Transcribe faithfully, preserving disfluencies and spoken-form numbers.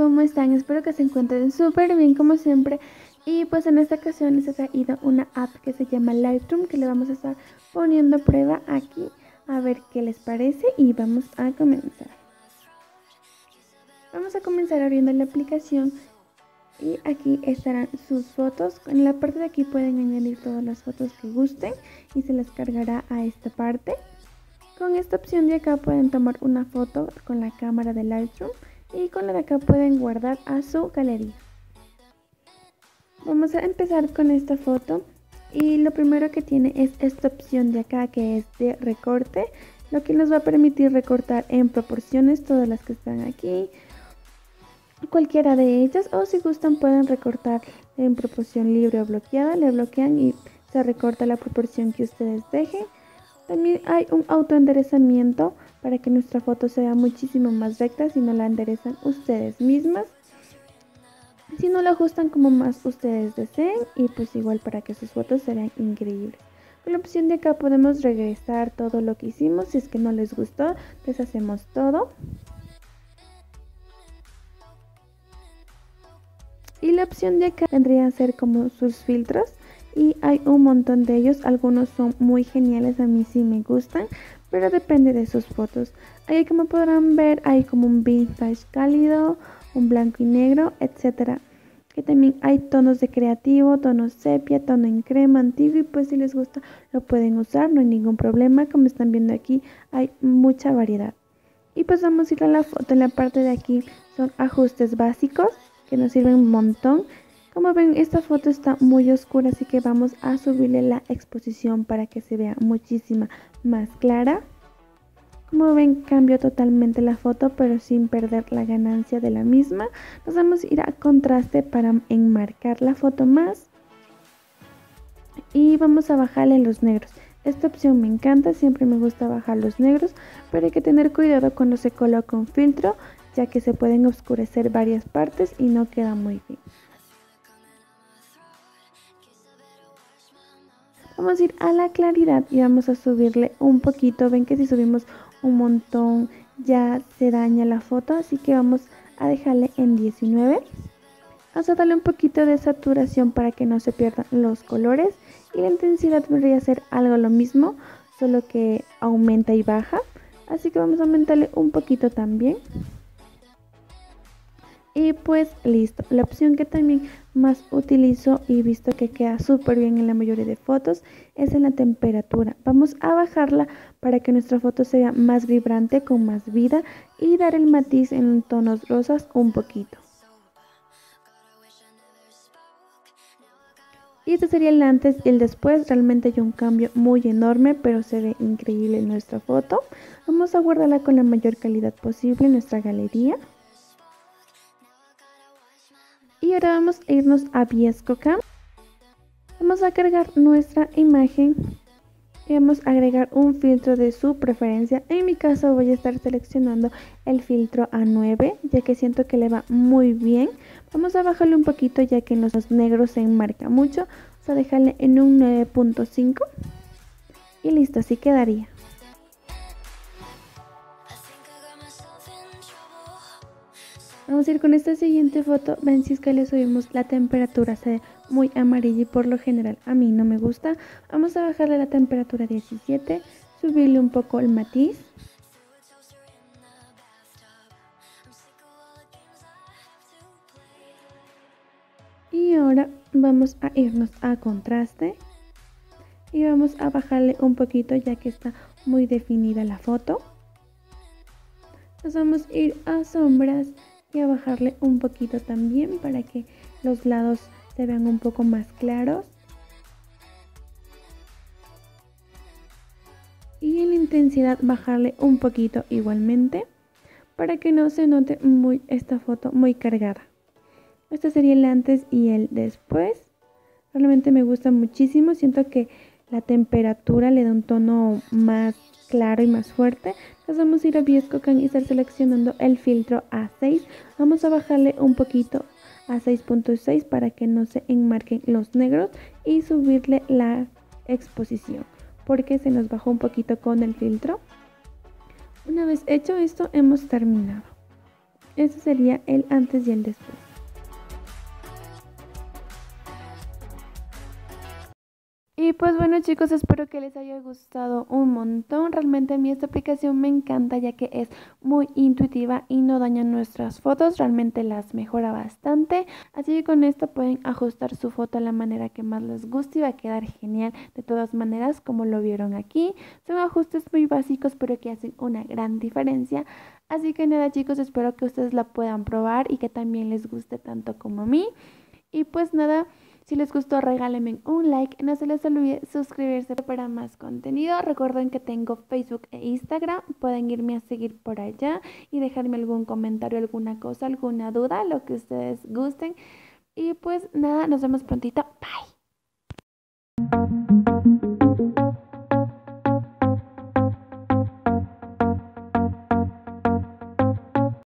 ¿cómo están? Espero que se encuentren súper bien como siempre. Y pues en esta ocasión les he traído una app que se llama Lightroom, que le vamos a estar poniendo a prueba aquí, a ver qué les parece, y vamos a comenzar. Vamos a comenzar abriendo la aplicación y aquí estarán sus fotos. En la parte de aquí pueden añadir todas las fotos que gusten y se las cargará a esta parte. Con esta opción de acá pueden tomar una foto con la cámara de Lightroom y con la de acá pueden guardar a su galería. Vamos a empezar con esta foto y lo primero que tiene es esta opción de acá que es de recorte, lo que nos va a permitir recortar en proporciones todas las que están aquí, cualquiera de ellas, o si gustan pueden recortar en proporción libre o bloqueada, le bloquean y se recorta la proporción que ustedes dejen. También hay un autoenderezamiento para que nuestra foto sea muchísimo más recta si no la enderezan ustedes mismas. Si no la ajustan como más ustedes deseen, y pues igual para que sus fotos se vean increíbles. Con la opción de acá podemos regresar todo lo que hicimos, si es que no les gustó, deshacemos todo. Y la opción de acá vendría a ser como sus filtros. Y hay un montón de ellos, algunos son muy geniales, a mí sí me gustan, pero depende de sus fotos. Ahí como podrán ver hay como un vintage cálido, un blanco y negro, etcétera. Que también hay tonos de creativo, tono sepia, tono en crema antiguo, y pues si les gusta lo pueden usar, no hay ningún problema. Como están viendo aquí hay mucha variedad. Y pues vamos a ir a la foto. En la parte de aquí son ajustes básicos que nos sirven un montón. Como ven, esta foto está muy oscura, así que vamos a subirle la exposición para que se vea muchísima más clara. Como ven, cambió totalmente la foto, pero sin perder la ganancia de la misma. Nos vamos a ir a contraste para enmarcar la foto más. Y vamos a bajarle los negros. Esta opción me encanta, siempre me gusta bajar los negros, pero hay que tener cuidado cuando se coloca un filtro, ya que se pueden oscurecer varias partes y no queda muy bien. Vamos a ir a la claridad y vamos a subirle un poquito. Ven que si subimos un montón ya se daña la foto, así que vamos a dejarle en diecinueve. Vamos a darle un poquito de saturación para que no se pierdan los colores. Y la intensidad debería ser algo lo mismo, solo que aumenta y baja. Así que vamos a aumentarle un poquito también. Y pues listo, la opción que también más utilizo y visto que queda súper bien en la mayoría de fotos es en la temperatura. Vamos a bajarla para que nuestra foto sea más vibrante, con más vida, y dar el matiz en tonos rosas un poquito. Y este sería el antes y el después. Realmente hay un cambio muy enorme, pero se ve increíble en nuestra foto. Vamos a guardarla con la mayor calidad posible en nuestra galería. Y ahora vamos a irnos a V S C O. Vamos a cargar nuestra imagen y vamos a agregar un filtro de su preferencia. En mi caso voy a estar seleccionando el filtro A nueve, ya que siento que le va muy bien. Vamos a bajarle un poquito, ya que en los negros se enmarca mucho. Vamos a dejarle en un nueve punto cinco y listo, así quedaría. Vamos a ir con esta siguiente foto. Ven, si es que le subimos la temperatura, se ve muy amarilla y por lo general a mí no me gusta. Vamos a bajarle la temperatura a diecisiete, subirle un poco el matiz. Y ahora vamos a irnos a contraste y vamos a bajarle un poquito, ya que está muy definida la foto. Nos vamos a ir a sombras y a bajarle un poquito también para que los lados se vean un poco más claros. Y en la intensidad bajarle un poquito igualmente para que no se note muy esta foto muy cargada. Este sería el antes y el después. Realmente me gusta muchísimo, siento que la temperatura le da un tono más claro y más fuerte. Nos vamos a ir a V S C O y estar seleccionando el filtro A seis. Vamos a bajarle un poquito a seis punto seis para que no se enmarquen los negros y subirle la exposición, porque se nos bajó un poquito con el filtro. Una vez hecho esto, hemos terminado. Este sería el antes y el después. Y pues bueno chicos, espero que les haya gustado un montón. Realmente a mí esta aplicación me encanta ya que es muy intuitiva y no daña nuestras fotos, realmente las mejora bastante. Así que con esto pueden ajustar su foto a la manera que más les guste y va a quedar genial de todas maneras, como lo vieron aquí. Son ajustes muy básicos pero que hacen una gran diferencia. Así que nada chicos, espero que ustedes la puedan probar y que también les guste tanto como a mí. Y pues nada, si les gustó regálenme un like, no se les olvide suscribirse para más contenido. Recuerden que tengo Facebook e Instagram, pueden irme a seguir por allá y dejarme algún comentario, alguna cosa, alguna duda, lo que ustedes gusten. Y pues nada, nos vemos prontito. Bye.